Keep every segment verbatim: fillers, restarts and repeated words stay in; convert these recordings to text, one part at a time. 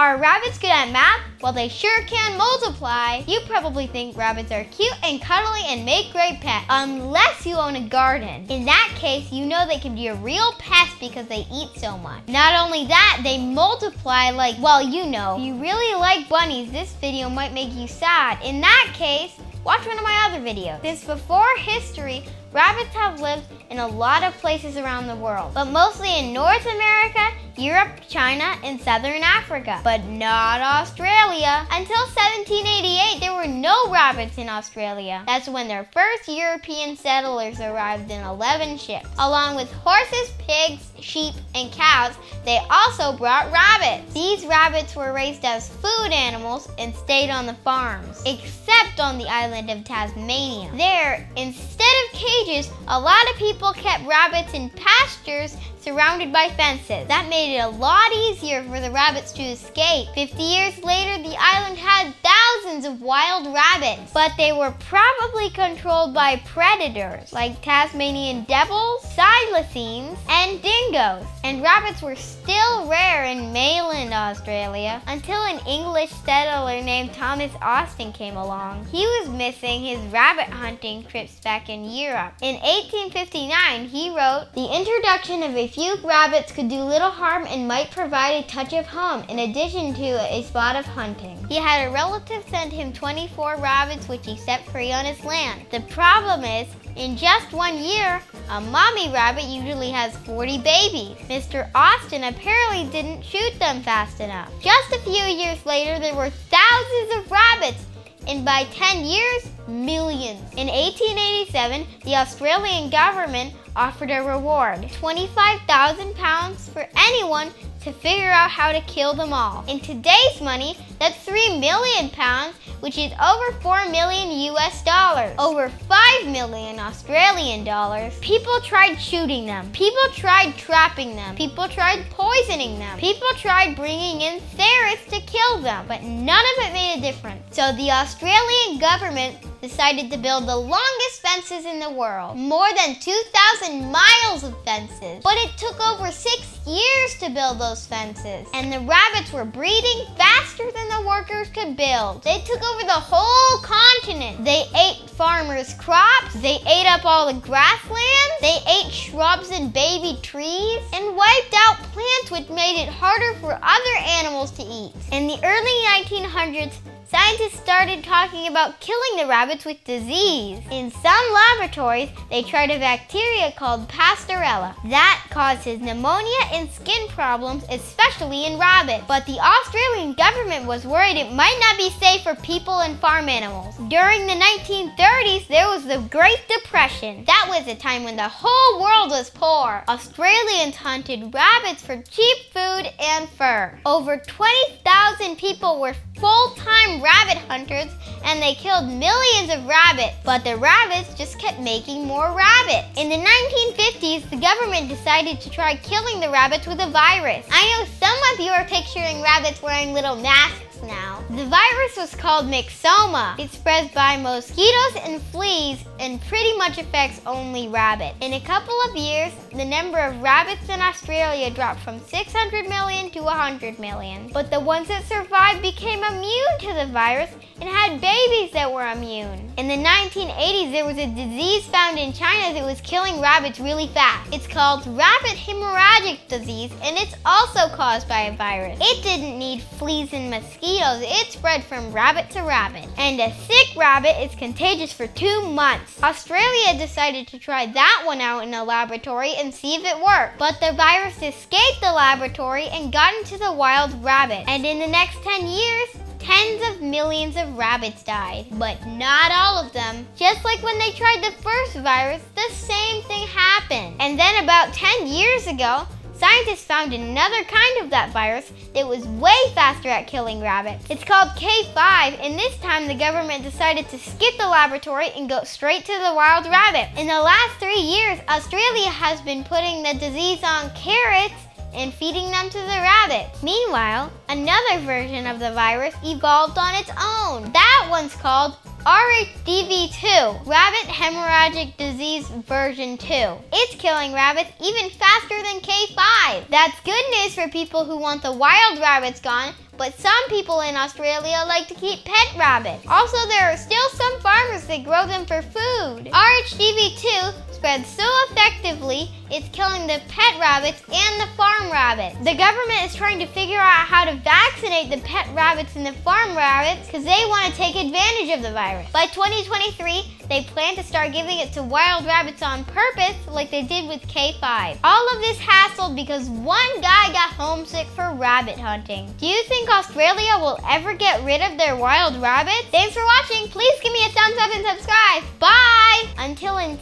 Are rabbits good at math? Well, they sure can multiply. You probably think rabbits are cute and cuddly and make great pets, unless you own a garden. In that case, you know they can be a real pest because they eat so much. Not only that, they multiply like, well, you know. If you really like bunnies, this video might make you sad. In that case, watch one of my other videos. Since before history, rabbits have lived in a lot of places around the world, but mostly in North America, Europe, China, and Southern Africa, but not Australia. Until seventeen eighty-eight, there were no rabbits in Australia. That's when their first European settlers arrived in eleven ships. Along with horses, pigs, sheep, and cows, they also brought rabbits. These rabbits were raised as food animals and stayed on the farms, except on the island of Tasmania. There, instead of cages, a lot of people kept rabbits in pastures surrounded by fences. That made it a lot easier for the rabbits to escape. fifty years later, the island had thousands of wild rabbits, but they were probably controlled by predators like Tasmanian devils, Thylacines, and dingoes. And rabbits were still rare in mainland Australia until an English settler named Thomas Austin came along. He was missing his rabbit hunting trips back in Europe. In eighteen fifty-nine, he wrote, "The introduction of a few rabbits could do little harm and might provide a touch of home in addition to a spot of hunting." He had a relative send him twenty-four rabbits, which he set free on his land. The problem is, in just one year, a mommy rabbit usually has forty babies. Mister Austin apparently didn't shoot them fast enough. Just a few years later, there were thousands of rabbits, and by ten years, millions. In eighteen eighty-seven, the Australian government offered a reward, twenty-five thousand pounds, for anyone to figure out how to kill them all. In today's money, that's three million pounds, which is over four million U S dollars, over five million Australian dollars. People tried shooting them. People tried trapping them. People tried poisoning them. People tried bringing in ferrets to kill them, but none of it made a difference. So the Australian government decided to build the longest fences in the world, more than two thousand miles of fences. But it took over six years to build those fences, and the rabbits were breeding faster than the workers could build. They took over the whole continent. They ate farmers' crops, they ate up all the grassland, they ate shrubs and baby trees, and wiped out plants, which made it harder for other animals to eat. In the early nineteen hundreds, scientists started talking about killing the rabbits with disease. In some laboratories, they tried a bacteria called Pasteurella. That causes pneumonia and skin problems, especially in rabbits. But the Australian government was worried it might not be safe for people and farm animals. During the nineteen thirties, there was the Great Depression. That was a time when the whole world was poor. Australians hunted rabbits for cheap food and fur. Over twenty thousand people were full-time rabbit hunters, and they killed millions of rabbits, but the rabbits just kept making more rabbits. In the nineteen fifties, the government decided to try killing the rabbits with a virus. I know some of you are picturing rabbits wearing little masks now. The virus was called myxoma. It's spread by mosquitoes and fleas and pretty much affects only rabbits. In a couple of years, the number of rabbits in Australia dropped from six hundred million to one hundred million. But the ones that survived became immune to the virus and had babies that were immune. In the nineteen eighties, there was a disease found in China that was killing rabbits really fast. It's called rabbit hemorrhagic disease, and it's also caused by a virus. It didn't need fleas and mosquitoes. It spread from rabbit to rabbit, and a sick rabbit is contagious for two months. Australia decided to try that one out in a laboratory and see if it worked, but the virus escaped the laboratory and got into the wild rabbit, and in the next ten years, tens of millions of rabbits died, but not all of them. Just like when they tried the first virus, the same thing happened. And then about ten years ago, scientists found another kind of that virus that was way faster at killing rabbits. It's called K five, and this time the government decided to skip the laboratory and go straight to the wild rabbit. In the last three years, Australia has been putting the disease on carrots and feeding them to the rabbits. Meanwhile, another version of the virus evolved on its own. That one's called R H D V two, rabbit hemorrhagic disease version two. It's killing rabbits even faster than K five. That's good news for people who want the wild rabbits gone, but some people in Australia like to keep pet rabbits. Also, there are still some farmers that grow them for food. R H D V two spreads so effectively, it's killing the pet rabbits and the farm rabbits. The government is trying to figure out how to vaccinate the pet rabbits and the farm rabbits because they want to take advantage of the virus. By twenty twenty-three, they plan to start giving it to wild rabbits on purpose like they did with K five. All of this hassled because one guy got homesick for rabbit hunting. Do you think Australia will ever get rid of their wild rabbits? Thanks for watching. Please give me a thumbs up and subscribe. Bye! Until in...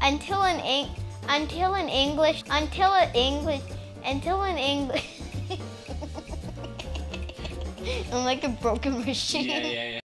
Until in... in Until in English, until in English, until in English. I'm like a broken machine. Yeah, yeah, yeah.